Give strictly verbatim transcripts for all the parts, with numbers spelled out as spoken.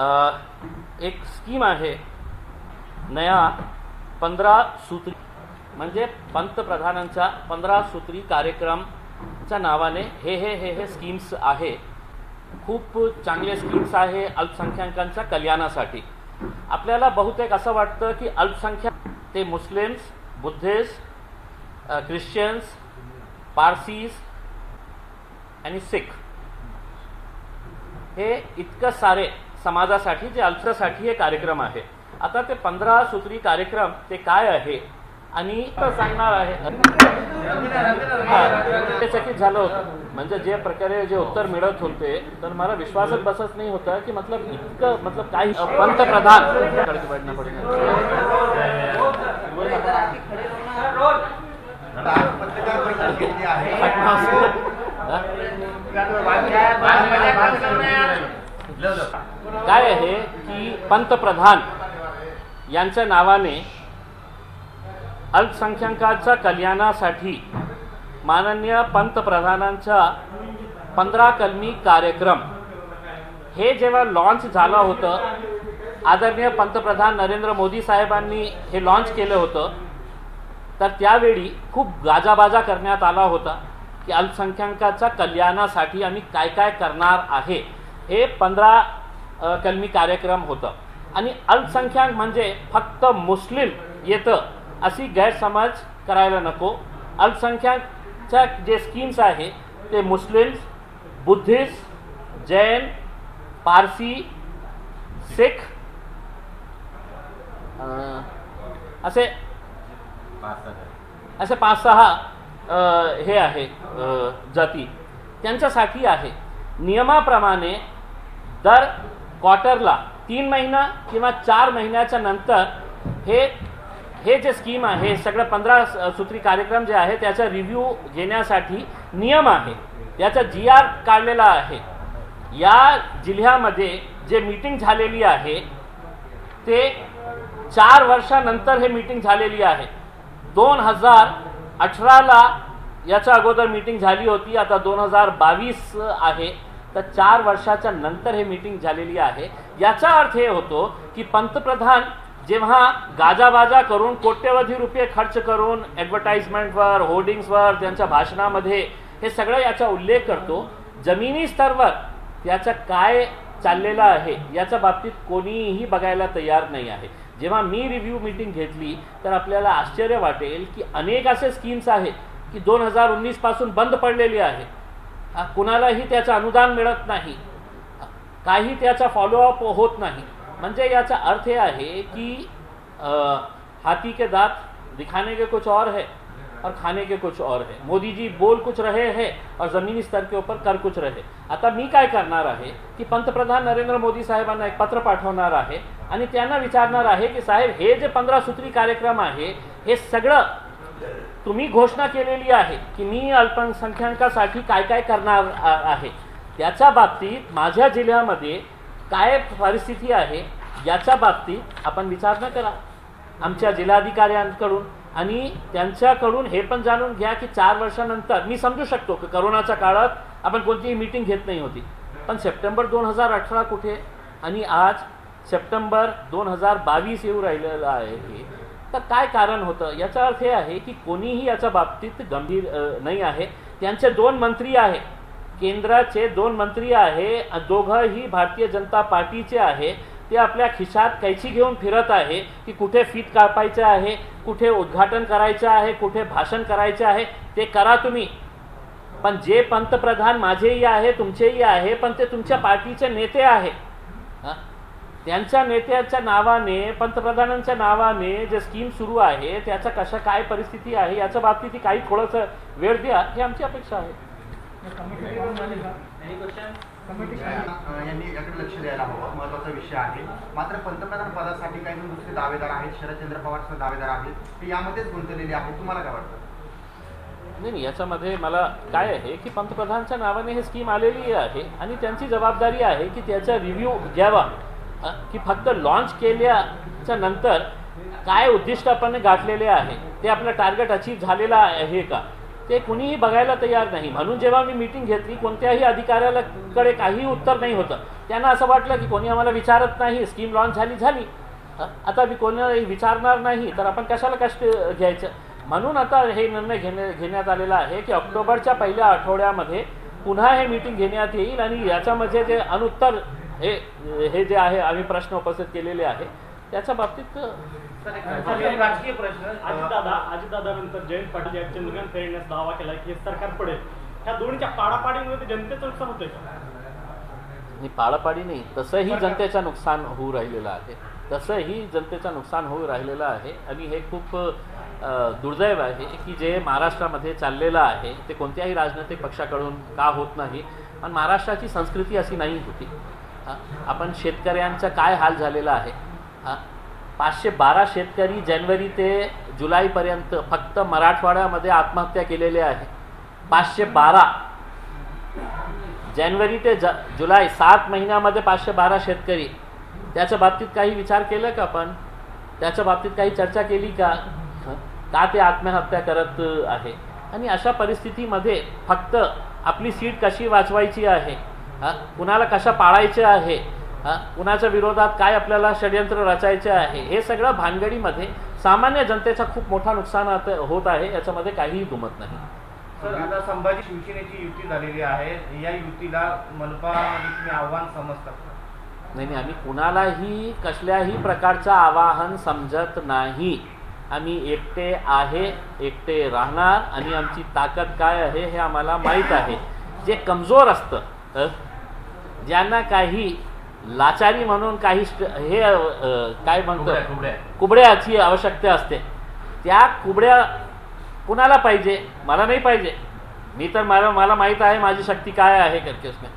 एक स्कीम आहे नया पंधरा सूत्री म्हणजे पंतप्रधानांचा पंधरा सूत्री कार्यक्रमच्या नावाने हे हे हे हे स्कीम्स आहे। खूप चांगले स्कीम्स आहे अल्पसंख्याकांच्या कल्याणासाठी। आपल्याला बहुतेक असं वाटतं की अल्पसंख्याक ते मुस्लिम्स, बुद्धिस्ट, ख्रिश्चन्स, पारसीज आणि सिख हे इतकं सारे समाजासाठी जे अल्पसाठी हे कार्यक्रम आहे। आता ते पंधरा सूत्री कार्यक्रम ते काय आहे आणि सांगणार आहे। चकित झालो म्हणजे जे प्रकारे जे उत्तर मिळत होते तर मला विश्वासच बसत नाही होता की मतलब इतकं मतलब काही पंतप्रधान काय आहे की पंतप्रधान यांच्या नावाने अल्पसंख्याकांच्या कल्याणासाठी माननीय पंतप्रधानांचा पंधरा कलमी कार्यक्रम हे जेव्हा लॉन्च झालं होतं, आदरणीय पंतप्रधान नरेंद्र मोदी साहेबांनी हे लॉन्च केलं होतं, तर त्यावेळी खूप गाजाबाजा करण्यात आला होता की अल्पसंख्याकांच्या कल्याणासाठी आम्ही काय काय करणार आहे। हे पंधरा कलमी कार्यक्रम होता आणि अल्पसंख्याक म्हणजे फक्त मुस्लिम येतं अशी गैरसमज करायला नको। अल्पसंख्याकच्या जे स्कीम्स आहे ते मुस्लिम्स, बुद्धिस्ट, जैन, पारसी, सिख असे असे पाच सहा हे आहे जाती त्यांच्यासाठी आहे। नियमाप्रमाणे दर क्वार्टरला तीन महिना किंवा चार महिन्याच्या नंतर हे हे जे स्कीम आहे सगळं पंधरा सूत्री कार्यक्रम जे आहे त्याचा रिव्ह्यू घेण्यासाठी नियम आहे, त्याचा जी आर काढलेला आहे। या जिल्ह्यामध्ये जे मीटिंग झालेली आहे ते चार वर्षानंतर हे मीटिंग झालेली आहे। दोन हजार अठराला याच्या अगोदर मीटिंग झाली होती, आता दोन हजार बावीस आहे, तर चार वर्षाच्या नंतर हे मीटिंग झालेली आहे। याचा अर्थ हे होतो की पंतप्रधान जेव्हा गाजाबाजा करून कोट्यवधी रुपये खर्च करून ॲडव्हर्टाइजमेंटवर, होर्डिंग्सवर, त्यांच्या भाषणामध्ये हे सगळं याचा उल्लेख करतो, जमिनी स्तरावर त्याचं काय चाललेलं आहे याच्या बाबतीत कोणीही बघायला तयार नाही आहे। जेव्हा मी रिव्ह्यू मीटिंग घेतली तर आपल्याला आश्चर्य वाटेल की अनेक असे स्कीम्स आहेत की दोन हजार उन्नीस पासून बंद पडलेली आहे, कुणालाही त्याचं अनुदान मिळत नाही, काही त्याचा फॉलोअप होत नाही। म्हणजे याचा अर्थ आहे की हाथी के दांत दिखाने के कुछ और है और खाने के कुछ और है। मोदी जी बोल कुछ रहे हैं और जमीनी स्तर के ऊपर कर कुछ रहे। आता मी काय करणार आहे की पंतप्रधान नरेंद्र मोदी साहेबांना एक पत्र पाठवणार आहे आणि त्यांना विचारणार आहे की साहेब हे जे पंधरा सूत्री कार्यक्रम आहे हे सगळं तुम्ही घोषणा केलेली आहे की मी अल्पसंख्याकांसाठी काय काय करणार आहे, त्याच्या बाबतीत माझ्या जिल्ह्यामध्ये काय परिस्थिती आहे याच्या बाबतीत आपण विचार न करा आमच्या जिल्हाधिकाऱ्यांकडून आणि त्यांच्याकडून हे पण जाणून घ्या की चार वर्षानंतर मी समजू शकतो की करोनाच्या काळात आपण कोणतीही मीटिंग घेत नाही होती, पण सप्टेंबर दोन हजार अठरा कुठे आणि आज सप्टेंबर दोन हजार बावीस येऊ राहिलेलं आहे, तर काय कारण होतं। याचा अर्थ हे आहे की कोणीही याच्या बाबतीत गंभीर नाही आहे। त्यांचे दोन मंत्री आहे, केंद्राचे दोन मंत्री आहे, दोघंही भारतीय जनता पार्टीचे आहे, ते आपल्या खिशात कैची घेऊन फिरत आहे की कुठे फीत कापायचं आहे, कुठे उद्घाटन करायचं आहे, कुठे भाषण करायचं आहे, ते करा तुम्ही, पण जे पंतप्रधान माझेही आहे तुमचेही आहे पण ते तुमच्या पार्टीचे नेते आहे, त्यांच्या नेत्याच्या नावाने पंतप्रधानांच्या नावाने जे स्कीम सुरू आहे त्याचा कशा काय परिस्थिती आहे याच्या बाबतीत ती काही थोडंसं वेळ द्या ही आमची अपेक्षा आहे। यांनी याकडे लक्ष द्यायला हवं, महत्वाचा विषय आहे। मात्र पंतप्रधान पदासाठी काही दुसरे दावेदार आहेत, शरदचंद्र पवार सुद्धा दावेदार आहेत, ते यामध्येच गुंतलेले आहेत, तुम्हाला काय वाटतं? नाही नाही, याच्यामध्ये मला काय आहे की पंतप्रधानच्या नावाने हे स्कीम आलेली आहे आणि त्यांची जबाबदारी आहे की त्याचा रिव्ह्यू घ्यावा, की फक्त लॉन्च केल्याच्या नंतर काय उद्दिष्ट आपण गाठलेले आहे ते आपलं टार्गेट अचीव्ह झालेलं आहे का ते कुणीही बघायला तयार नाही। म्हणून जेव्हा मी मीटिंग घेतली कोणत्याही अधिकाऱ्याला कडे काही उत्तर नाही होतं, त्यांना असं वाटलं की कोणी आम्हाला विचारत नाही, स्कीम लॉन्च झाली झाली आता मी कोणालाही विचारणार नाही तर आपण कशाला कष्ट घ्यायचं, म्हणून आता हे निर्णय घेणे घेण्यात आलेला आहे की ऑक्टोबरच्या पहिल्या आठवड्यामध्ये पुन्हा हे मीटिंग घेण्यात येईल आणि याच्यामध्ये जे अनुत्तर हे हे जे आहे आम्ही प्रश्न उपस्थित केलेले आहे त्याच्या बाबतीत राजकीय प्रश्न अजितदादा अजितदादानंतर जयंत पाटील यांनी चंद्रकांत खैरेने दावा केला की सरकार पडेल, ह्या दोन्हीच्या पाडापाडीमुळे जनतेचं नुकसान होतंय का? पाडापाडी नाही, तसंही जनतेचं नुकसान होऊ राहिलेलं आहे, तसंही जनतेचं नुकसान होऊ राहिलेलं आहे आणि हे खूप दुर्दैव आहे की जे महाराष्ट्रामध्ये चाललेलं आहे ते कोणत्याही राजनैतिक पक्षाकडून का होत नाही आणि महाराष्ट्राची संस्कृती अशी नाही होती. आपण शेतकऱ्यांचा काय हाल झालेला आहे, पाचशे बारा शेतकरी जानेवारी ते जुलैपर्यंत फक्त मराठवाड्यामध्ये आत्महत्या केलेले आहे. पाचशे बारा जानेवारी ते ज जुलै सात महिन्यामध्ये पाचशे बारा शेतकरी, त्याच्या बाबतीत काही विचार केला का आपण, त्याच्या बाबतीत काही चर्चा केली का, का ते आत्महत्या करत आहे आणि अशा परिस्थितीमध्ये फक्त आपली सीट कशी वाचवायची आहे, हां कुणाला कशा पाळायचे आहे, हां कुणाच्या विरोधात काय आपल्याला षडयंत्र रचायचे आहे, हे सगळं भानगडीमध्ये सामान्य जनतेचा खूप मोठा नुकसान होत आहे, याच्यामध्ये काहीही दुमत नाही. सर आता संभाजी शिवसेनेची युती झालेली आहे, या युतीला मनपामध्ये तुम्ही आव्हान समजतात? नाही नाही, आम्ही कुणालाही कसल्याही प्रकारचं आव्हान समजत नाही. आम्ही एकटे आहे, एकटे राहणार आणि आमची ताकद काय आहे हे आम्हाला माहीत आहे. जे कमजोर असतं, ज्यांना काही लाचारी म्हणून काही हे काय म्हणतो कुबड्याची आवश्यकता असते, त्या कुबड्या कुणाला पाहिजे, मला नाही पाहिजे. मी तर मला मला माहीत आहे माझी शक्ती काय आहे करकेसने.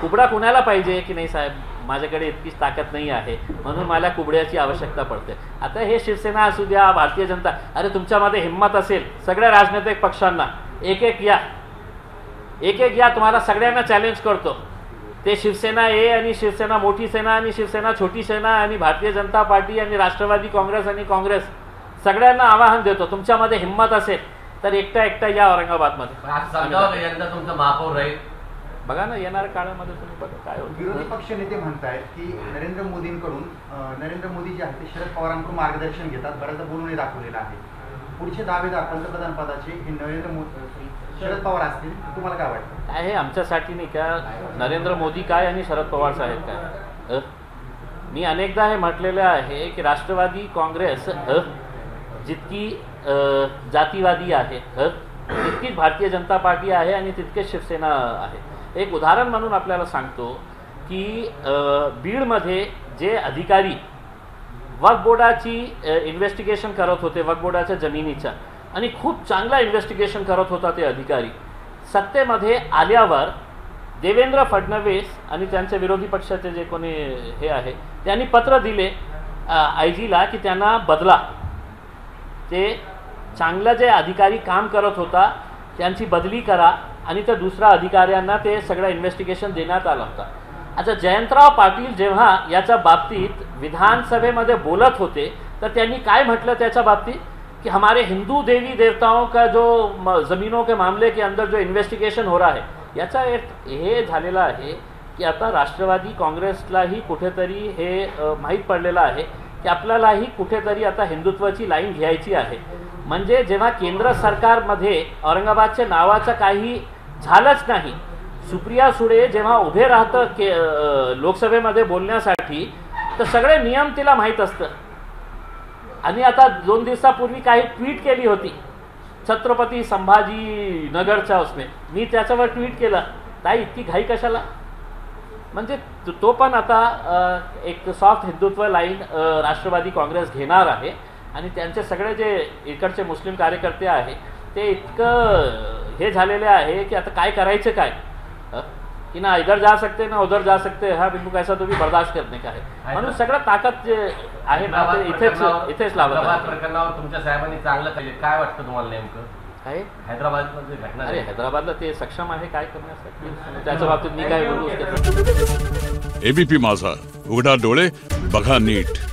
कुबडा कुणाला पाहिजे की नाही साहेब माझ्याकडे इतकीच ताकद नाही आहे म्हणून मला कुबड्याची आवश्यकता पडते. आता हे शिवसेना असू द्या, भारतीय जनता, अरे तुमच्यामध्ये हिंमत असेल सगळ्या राजनैतिक पक्षांना एक एक या, एक एक या, तुम्हाला सगळ्यांना चॅलेंज करतो. ते शिवसेना ए आणि शिवसेना मोठी सेना आणि शिवसेना छोटी सेना आणि भारतीय जनता पार्टी आणि राष्ट्रवादी काँग्रेस आणि काँग्रेस सगळ्यांना आवाहन देतो, तुमच्यामध्ये हिंमत असेल तर एकटा एकटा या औरंगाबादमध्ये. यंदा तुमचा महापौर राहील बघा ना, येणाऱ्या काळामध्ये तुम्ही बघा काय होतं. विरोधी पक्षनेते म्हणतायत की नरेंद्र मोदींकडून नरेंद्र मोदी जे आहेत ते शरद पवारांकडून मार्गदर्शन घेतात, बऱ्याचदा बोलूनही दाखवलेलं आहे. पुढचे दावेदार पंतप्रधान पदाचे हे नरेंद्र मोदी शरद पवार असतील, तुम्हाला काय वाटतं? काय हे आमच्यासाठी नाही का, नरेंद्र मोदी काय आणि शरद पवार साहेब काय. मी अनेकदा हे म्हटलेलं आहे की राष्ट्रवादी काँग्रेस जितकी जातीवादी आहे तितकीच भारतीय जनता पार्टी आहे आणि तितकेच शिवसेना आहे. एक उदाहरण म्हणून आपल्याला सांगतो की बीडमध्ये जे अधिकारी वक्फ बोर्डाची इन्व्हेस्टिगेशन करत होते, वक्फ बोर्डाच्या जमिनीच्या, आणि खूप चांगला इन्व्हेस्टिगेशन करत होता ते अधिकारी, सत्तेमध्ये आल्यावर देवेंद्र फडणवीस आणि त्यांचे विरोधी पक्षाचे जे कोणी हे आहे त्यांनी पत्र दिले आय जीला की त्यांना बदला, ते चांगला जे अधिकारी काम करत होता त्यांची बदली करा आणि त्या दुसऱ्या अधिकाऱ्यांना ते सगळं इन्व्हेस्टिगेशन देण्यात आलं होतं. आता जयंतराव पाटील जेव्हा याच्या बाबतीत विधानसभेमध्ये बोलत होते तर त्यांनी काय म्हटलं त्याच्या बाबतीत कि हमारे हिंदू देवी देवताओं का जो जमीनों के मामले के अंदर जो इन्वेस्टिगेशन हो रहा है, याचा एक हे झालेला आहे की आता राष्ट्रवादी काँग्रेसलाही कुठेतरी हे माहीत पडलेलं आहे की आपल्यालाही कुठेतरी आता हिंदुत्वाची लाईन घ्यायची आहे. म्हणजे जेव्हा केंद्र सरकारमध्ये औरंगाबादच्या नावाचं काही झालंच नाही, सुप्रिया सुळे जेव्हा उभे राहतं के लोकसभेमध्ये बोलण्यासाठी तर सगळे नियम तिला माहीत असतं. आणि आता दोन दिवसापूर्वी काही ट्विट केली होती छत्रपती संभाजी नगरच्या उसने, मी त्याच्यावर ट्विट केलं ताई इतकी घाई कशाला, म्हणजे तो पण आता एक सॉफ्ट हिंदुत्व लाईन राष्ट्रवादी काँग्रेस घेणार आहे आणि त्यांचे सगळे जे इकडचे मुस्लिम कार्यकर्ते आहे ते इतकं हे झालेले आहे की आता काय करायचं काय, की ना इधर जा सकते ना उधर जा सकते, हा बिंदू कैसा तुम्ही बर्दाश्त करणे काय, म्हणून सगळं ताकद जे आहे ना ते इथेच इथेच लावलं. प्रकरणावर तुमच्या साहेबांनी चांगलं पाहिजे, काय वाटतं तुम्हाला नेमकं काय हैदराबादमध्ये घटना? अरे हैदराबादला ते सक्षम आहे काय करण्यासाठी, त्याच्या बाबतीत मी काय बोलू शकतो. एबीपी माझा, उघडा डोळे बघा नीट.